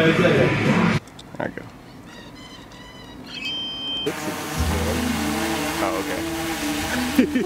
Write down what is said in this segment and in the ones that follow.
There we go. Oh, okay.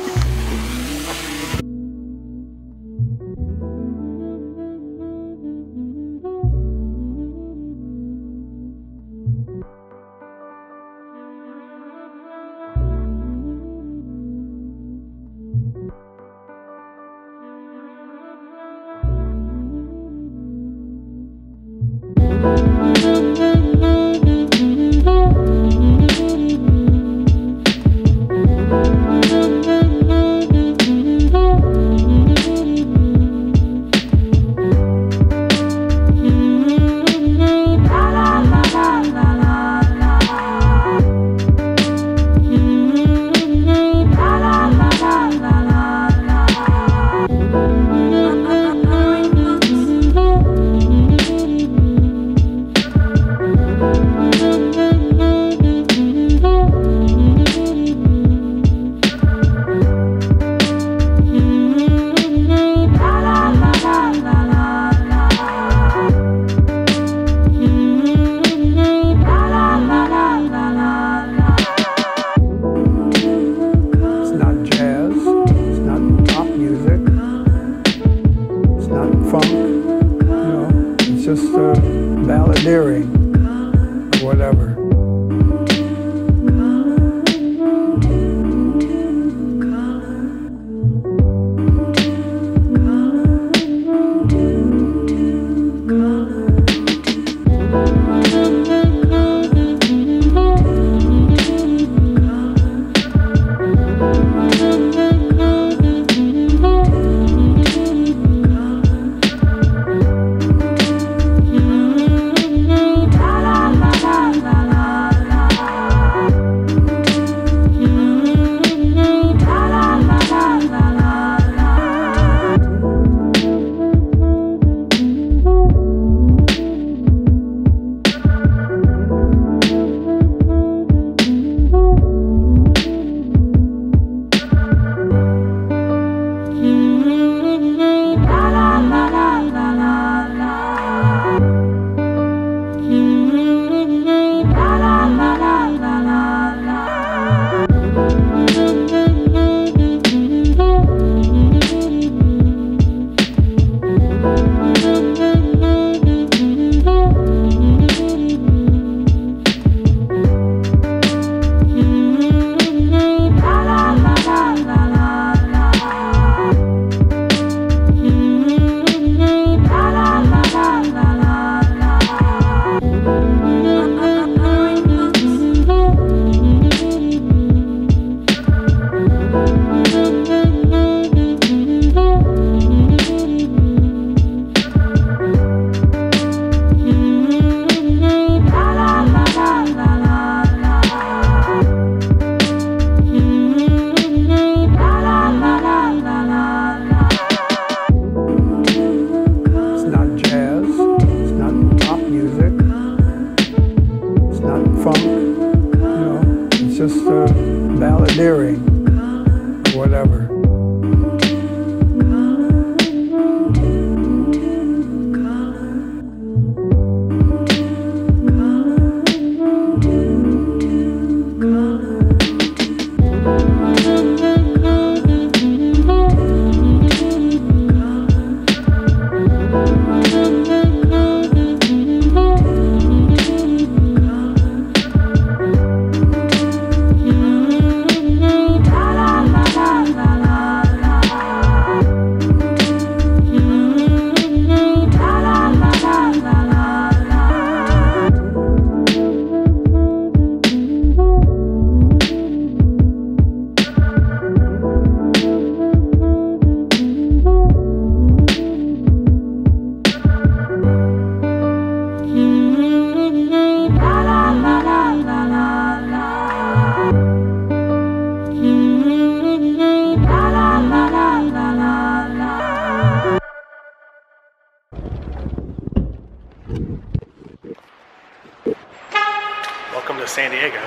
Welcome to San Diego.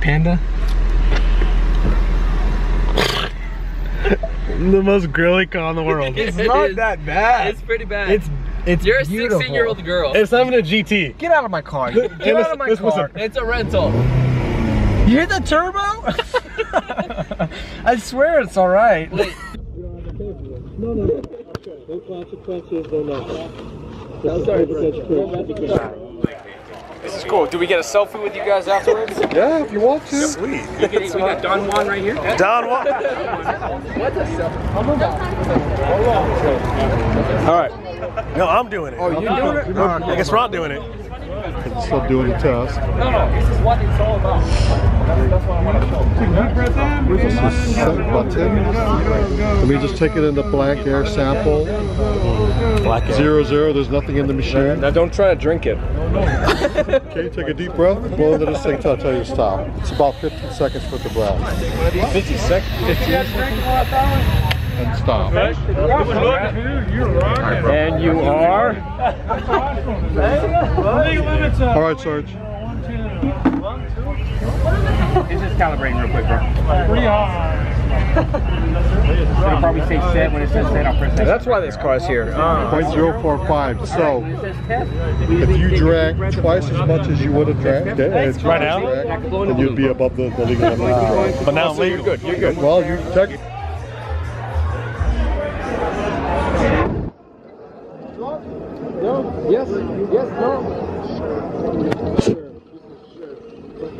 Panda. The most grilly car in the world. It's not that bad. It's pretty bad. It's It's You're a beautiful. 16-year-old girl. It's not even a GT. Get out of my car. Get yeah, out of my car. It's a rental. You hear the turbo? I swear it's all right. Wait. No, no, no. No consequences, no nothing. I'm sorry, bro. This is cool. Do we get a selfie with you guys afterwards? Yeah, if you want to. Sweet. We got Don Juan right here. Don Juan. What's a selfie? All right. No, I'm doing it. Oh, you're doing it? No, I guess Ron's doing it. I'm still doing the test. No, no. This is what it's all about. That's what I want to show. Where's this set button? Let me just take it in the black air sample. Black air. 0, 0. There's nothing in the machine. Now don't try to drink it. Okay, take a deep breath, blow into the sink until I tell you to stop. It's about 15 seconds for the breath. 50 seconds? 15? And stop. And you are? All right, Serge. It's just calibrating real quick, bro. Pretty hard. It'll probably say set. When it says set, I'll press set. That's why this car's here. 0.045. So if you drank twice as much as you would have drank, right now, then you'd be above the legal limit. But now you're good. You're good. Well, you check. No. Yes. Yes. No.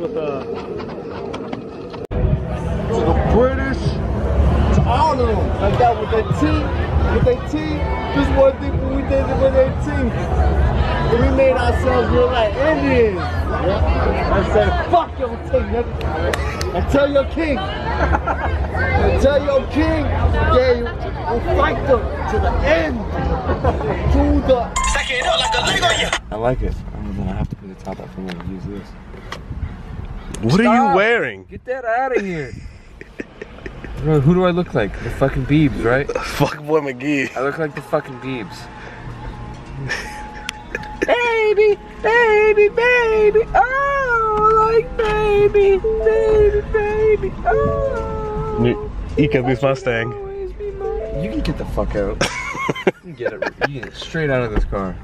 To the British, to all of them. Like that with their team, this one thing we did with their team. And we made ourselves look like Indians. I said, fuck your team, nigga. And tell your king. And tell your king, yeah, you will fight them to the end. To the... I like it. I'm gonna have to put the top up for me to use this. What Stop. Are you wearing? Get that out of here. Bro, who do I look like? The fucking Biebs, right? Fuck boy McGee. I look like the fucking Biebs. Baby, baby, baby. Oh, like baby, baby, baby. Oh. Eco boost Mustang. You can get the fuck out. You can get it. You can get straight out of this car.